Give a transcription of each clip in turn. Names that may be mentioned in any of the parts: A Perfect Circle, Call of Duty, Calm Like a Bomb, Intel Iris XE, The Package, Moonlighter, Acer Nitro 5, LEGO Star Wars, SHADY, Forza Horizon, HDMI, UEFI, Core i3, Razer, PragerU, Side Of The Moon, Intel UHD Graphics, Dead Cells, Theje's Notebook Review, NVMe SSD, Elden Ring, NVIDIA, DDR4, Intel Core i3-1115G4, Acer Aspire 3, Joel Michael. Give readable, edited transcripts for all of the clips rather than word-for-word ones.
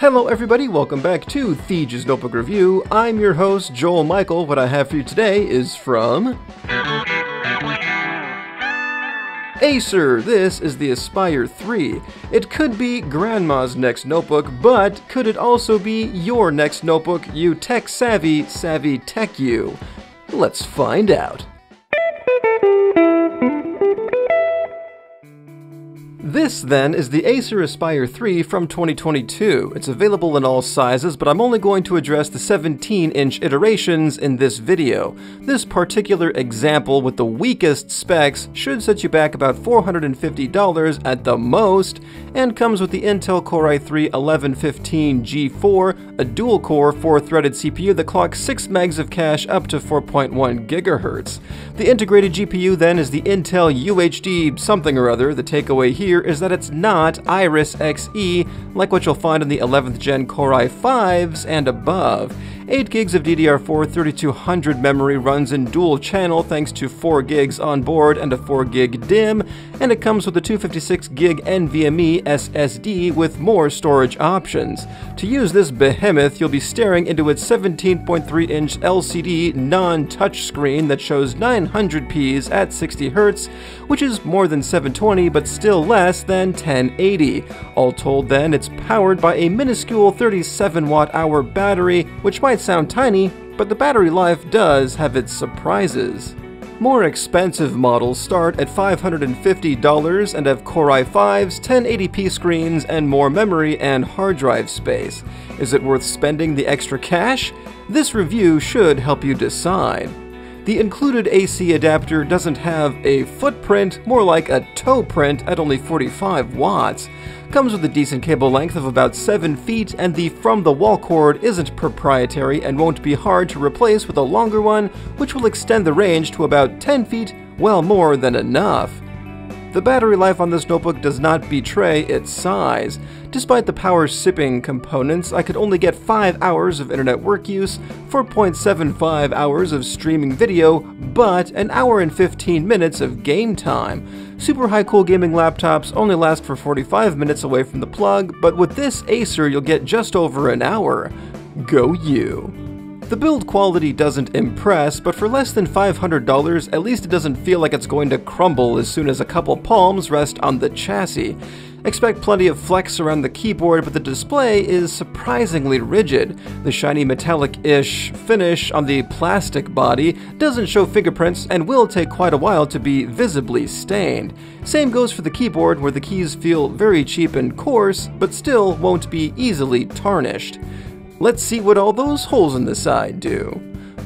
Hello everybody, welcome back to Theje's Notebook Review. I'm your host, Joel Michael. What I have for you today is from Acer. This is the Aspire 3. It could be grandma's next notebook, but could it also be your next notebook, you tech-savvy, savvy tech you? Let's find out. This, then, is the Acer Aspire 3 from 2022. It's available in all sizes, but I'm only going to address the 17-inch iterations in this video. This particular example with the weakest specs should set you back about $450 at the most, and comes with the Intel Core i3-1115G4, a dual-core 4-threaded CPU that clocks 6 megs of cache up to 4.1 gigahertz. The integrated GPU, then, is the Intel UHD something or other. The takeaway here is that it's not Iris XE, like what you'll find in the 11th gen Core i5s and above. 8 gigs of DDR4 3200 memory runs in dual channel thanks to 4 gigs on board and a 4 gig DIMM, and it comes with a 256 gig NVMe SSD with more storage options. To use this behemoth, you'll be staring into its 17.3 inch LCD non-touch screen that shows 900p's at 60Hz, which is more than 720 but still less than 1080. All told, then, it's powered by a minuscule 37 watt hour battery, which might sound tiny, but the battery life does have its surprises. More expensive models start at $550 and have Core i5s, 1080p screens, and more memory and hard drive space. Is it worth spending the extra cash? This review should help you decide. The included AC adapter doesn't have a footprint, more like a toe print at only 45 watts. Comes with a decent cable length of about 7 feet, and the from-the-wall cord isn't proprietary and won't be hard to replace with a longer one, which will extend the range to about 10 feet, well more than enough. The battery life on this notebook does not betray its size. Despite the power sipping components, I could only get 5 hours of internet work use, 4.75 hours of streaming video, but an hour and 15 minutes of game time. Super high-cool gaming laptops only last for 45 minutes away from the plug, but with this Acer you'll get just over an hour. Go you! The build quality doesn't impress, but for less than $500, at least it doesn't feel like it's going to crumble as soon as a couple palms rest on the chassis. Expect plenty of flex around the keyboard, but the display is surprisingly rigid. The shiny metallic-ish finish on the plastic body doesn't show fingerprints and will take quite a while to be visibly stained. Same goes for the keyboard, where the keys feel very cheap and coarse, but still won't be easily tarnished. Let's see what all those holes in the side do.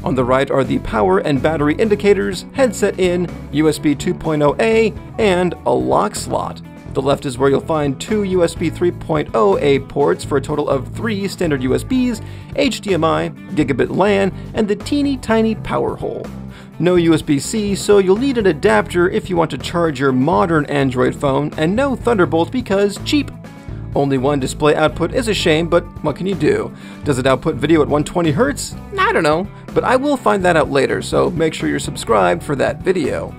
On the right are the power and battery indicators, headset in, USB 2.0A, and a lock slot. The left is where you'll find 2 USB 3.0A ports for a total of 3 standard USBs, HDMI, gigabit LAN, and the teeny tiny power hole. No USB-C, so you'll need an adapter if you want to charge your modern Android phone, and no Thunderbolt because cheap. Only one display output is a shame, but what can you do? Does it output video at 120Hz? I don't know, but I will find that out later, so make sure you're subscribed for that video.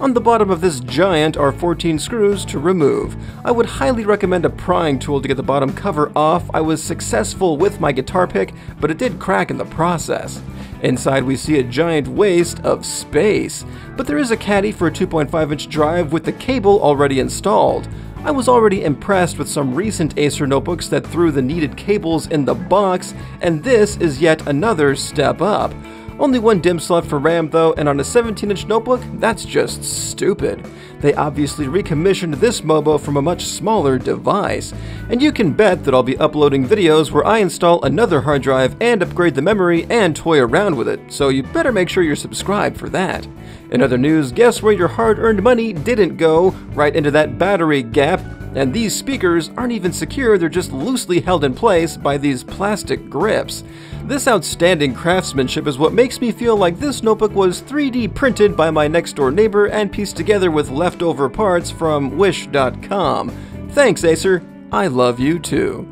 On the bottom of this giant are 14 screws to remove. I would highly recommend a prying tool to get the bottom cover off. I was successful with my guitar pick, but it did crack in the process. Inside we see a giant waste of space, but there is a caddy for a 2.5-inch drive with the cable already installed. I was already impressed with some recent Acer notebooks that threw the needed cables in the box, and this is yet another step up. Only one DIMM slot for RAM though, and on a 17-inch notebook, that's just stupid. They obviously recommissioned this MOBO from a much smaller device, and you can bet that I'll be uploading videos where I install another hard drive and upgrade the memory and toy around with it, so you better make sure you're subscribed for that. In other news, guess where your hard-earned money didn't go? Right into that battery gap. And these speakers aren't even secure, they're just loosely held in place by these plastic grips. This outstanding craftsmanship is what makes me feel like this notebook was 3D printed by my next-door neighbor and pieced together with leftover parts from wish.com. Thanks, Acer. I love you, too.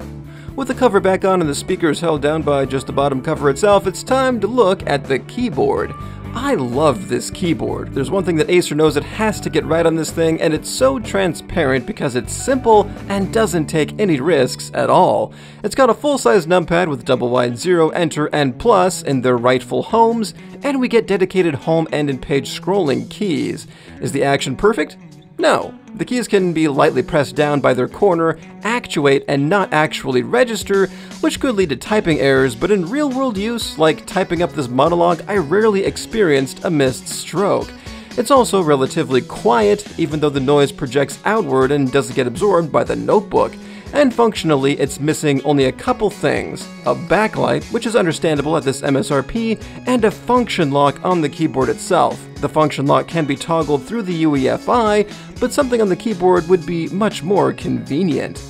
With the cover back on and the speakers held down by just the bottom cover itself, it's time to look at the keyboard. I love this keyboard. There's one thing that Acer knows it has to get right on this thing, and it's so transparent because it's simple and doesn't take any risks at all. It's got a full-size numpad with double-wide 0, enter, and plus in their rightful homes, and we get dedicated home and page scrolling keys. Is the action perfect? No. The keys can be lightly pressed down by their corner, actuate, and not actually register, which could lead to typing errors, but in real-world use, like typing up this monologue, I rarely experienced a missed stroke. It's also relatively quiet, even though the noise projects outward and doesn't get absorbed by the notebook. And functionally, it's missing only a couple things: a backlight, which is understandable at this MSRP, and a function lock on the keyboard itself. The function lock can be toggled through the UEFI, but something on the keyboard would be much more convenient.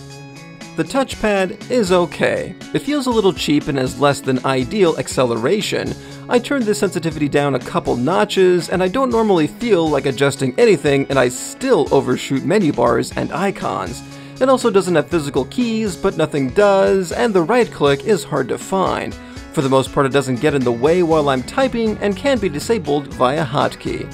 The touchpad is okay. It feels a little cheap and has less than ideal acceleration. I turned the sensitivity down a couple notches, and I don't normally feel like adjusting anything, and I still overshoot menu bars and icons. It also doesn't have physical keys, but nothing does, and the right click is hard to find. For the most part, it doesn't get in the way while I'm typing and can be disabled via hotkey.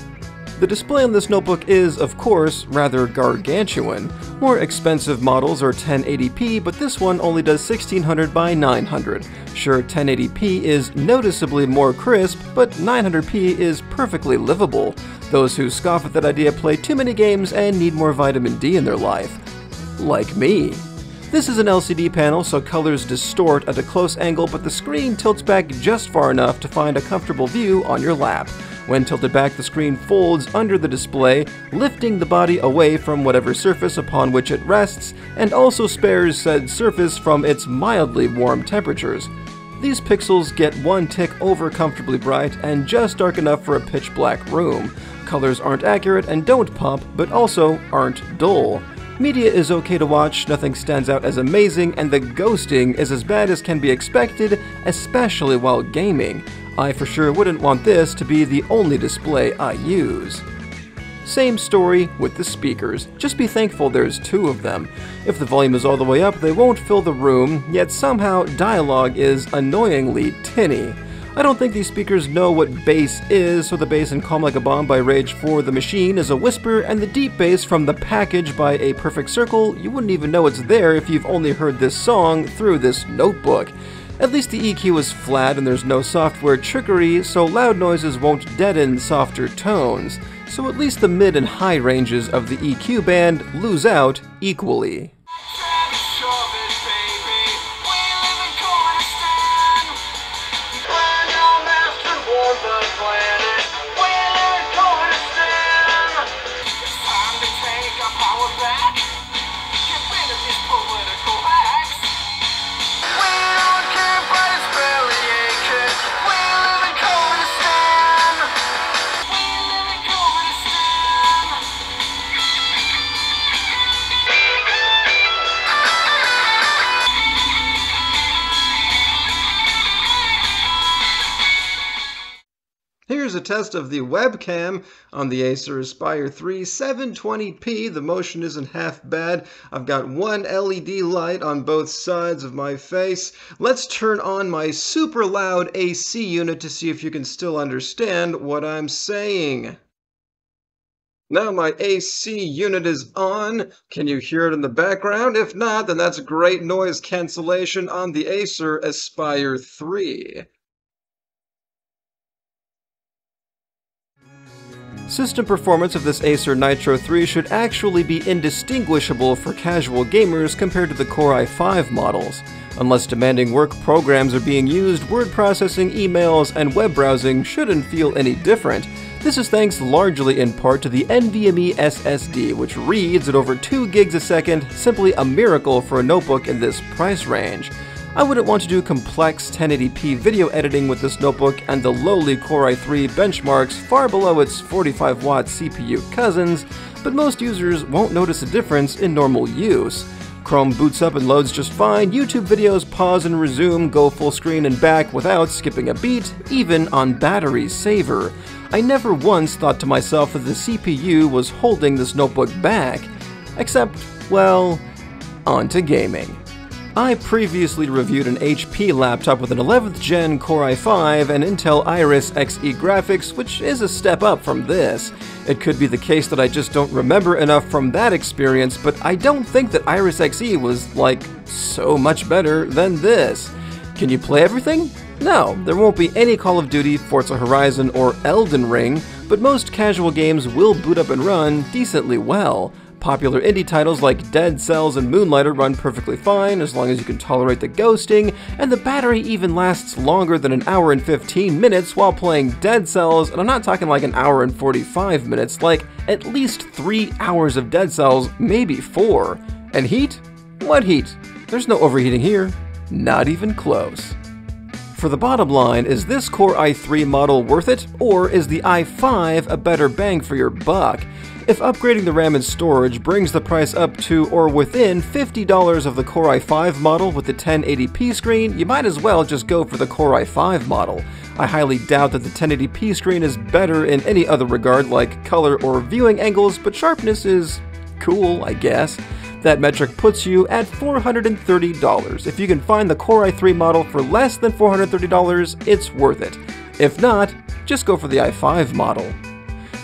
The display on this notebook is, of course, rather gargantuan. More expensive models are 1080p, but this one only does 1600 by 900. Sure, 1080p is noticeably more crisp, but 900p is perfectly livable. Those who scoff at that idea play too many games and need more vitamin D in their life. Like me. This is an LCD panel, so colors distort at a close angle, but the screen tilts back just far enough to find a comfortable view on your lap. When tilted back, the screen folds under the display, lifting the body away from whatever surface upon which it rests, and also spares said surface from its mildly warm temperatures. These pixels get one tick over comfortably bright and just dark enough for a pitch black room. Colors aren't accurate and don't pop, but also aren't dull. Media is okay to watch, nothing stands out as amazing, and the ghosting is as bad as can be expected, especially while gaming. I for sure wouldn't want this to be the only display I use. Same story with the speakers, just be thankful there's two of them. If the volume is all the way up, they won't fill the room, yet somehow dialogue is annoyingly tinny. I don't think these speakers know what bass is, so the bass in Calm Like a Bomb by Rage for the Machine is a whisper, and the deep bass from The Package by A Perfect Circle, you wouldn't even know it's there if you've only heard this song through this notebook. At least the EQ is flat and there's no software trickery, so loud noises won't deaden softer tones, so at least the mid and high ranges of the EQ band lose out equally. Here's a test of the webcam on the Acer Aspire 3 720p. The motion isn't half bad. I've got one LED light on both sides of my face. Let's turn on my super loud AC unit to see if you can still understand what I'm saying. Now my AC unit is on. Can you hear it in the background? If not, then that's great noise cancellation on the Acer Aspire 3. System performance of this Acer Nitro 3 should actually be indistinguishable for casual gamers compared to the Core i5 models. Unless demanding work programs are being used, word processing, emails, and web browsing shouldn't feel any different. This is thanks largely in part to the NVMe SSD, which reads at over 2 gigs a second, simply a miracle for a notebook in this price range. I wouldn't want to do complex 1080p video editing with this notebook, and the lowly Core i3 benchmarks far below its 45-watt CPU cousins, but most users won't notice a difference in normal use. Chrome boots up and loads just fine, YouTube videos pause and resume, go full screen and back without skipping a beat, even on battery saver. I never once thought to myself that the CPU was holding this notebook back. Except, well, on to gaming. I previously reviewed an HP laptop with an 11th gen Core i5 and Intel Iris XE graphics, which is a step up from this. It could be the case that I just don't remember enough from that experience, but I don't think that Iris XE was, like, so much better than this. Can you play everything? No, there won't be any Call of Duty, Forza Horizon, or Elden Ring, but most casual games will boot up and run decently well. Popular indie titles like Dead Cells and Moonlighter run perfectly fine as long as you can tolerate the ghosting, and the battery even lasts longer than an hour and 15 minutes while playing Dead Cells, and I'm not talking like an hour and 45 minutes, like at least 3 hours of Dead Cells, maybe 4. And heat? What heat? There's no overheating here. Not even close. For the bottom line, is this Core i3 model worth it, or is the i5 a better bang for your buck? If upgrading the RAM and storage brings the price up to or within $50 of the Core i5 model with the 1080p screen, you might as well just go for the Core i5 model. I highly doubt that the 1080p screen is better in any other regard like color or viewing angles, but sharpness is cool, I guess. That metric puts you at $430. If you can find the Core i3 model for less than $430, it's worth it. If not, just go for the i5 model.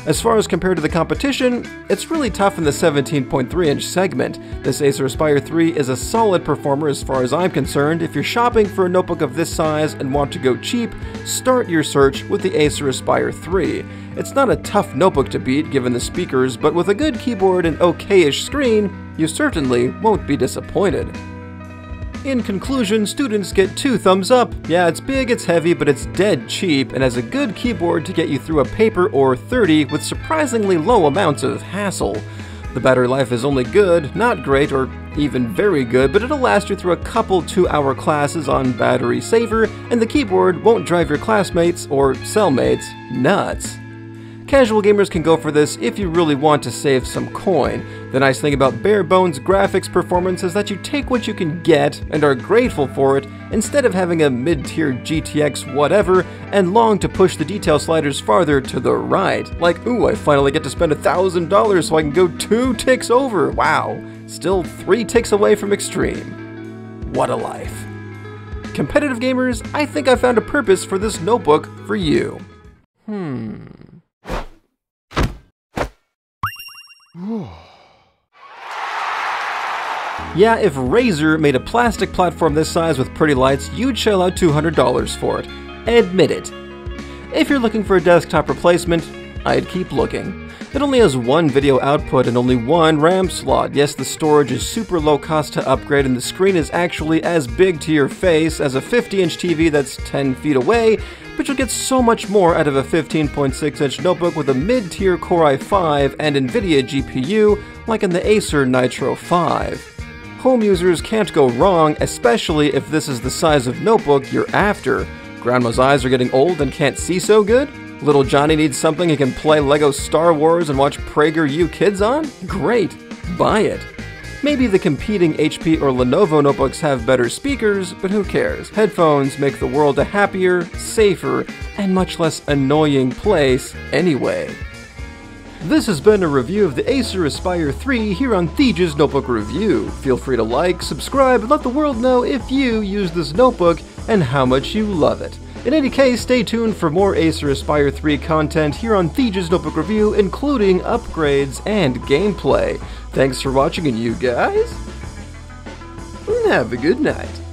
As far as compared to the competition, it's really tough in the 17.3-inch segment. This Acer Aspire 3 is a solid performer as far as I'm concerned. If you're shopping for a notebook of this size and want to go cheap, start your search with the Acer Aspire 3. It's not a tough notebook to beat given the speakers, but with a good keyboard and okay-ish screen, you certainly won't be disappointed. In conclusion, students get 2 thumbs up. Yeah, it's big, it's heavy, but it's dead cheap and has a good keyboard to get you through a paper or 30 with surprisingly low amounts of hassle. The battery life is only good, not great, or even very good, but it'll last you through a couple 2-hour classes on battery saver, and the keyboard won't drive your classmates or cellmates nuts. Casual gamers can go for this if you really want to save some coin. The nice thing about bare bones graphics performance is that you take what you can get and are grateful for it instead of having a mid-tier GTX whatever and long to push the detail sliders farther to the right. Like, ooh, I finally get to spend $1,000 so I can go 2 ticks over, wow. Still 3 ticks away from extreme. What a life. Competitive gamers, I think I found a purpose for this notebook for you. Yeah, if Razer made a plastic platform this size with pretty lights, you'd shell out $200 for it. Admit it. If you're looking for a desktop replacement, I'd keep looking. It only has 1 video output and only 1 RAM slot. Yes, the storage is super low cost to upgrade and the screen is actually as big to your face as a 50-inch TV that's 10 feet away, but you'll get so much more out of a 15.6-inch notebook with a mid-tier Core i5 and NVIDIA GPU like in the Acer Nitro 5. Home users can't go wrong, especially if this is the size of notebook you're after. Grandma's eyes are getting old and can't see so good? Little Johnny needs something he can play LEGO Star Wars and watch PragerU Kids on? Great, buy it. Maybe the competing HP or Lenovo notebooks have better speakers, but who cares? Headphones make the world a happier, safer, and much less annoying place anyway. This has been a review of the Acer Aspire 3 here on Theje's Notebook Review. Feel free to like, subscribe, and let the world know if you use this notebook and how much you love it. In any case, stay tuned for more Acer Aspire 3 content here on Theje's Notebook Review, including upgrades and gameplay. Thanks for watching, and you guys, have a good night.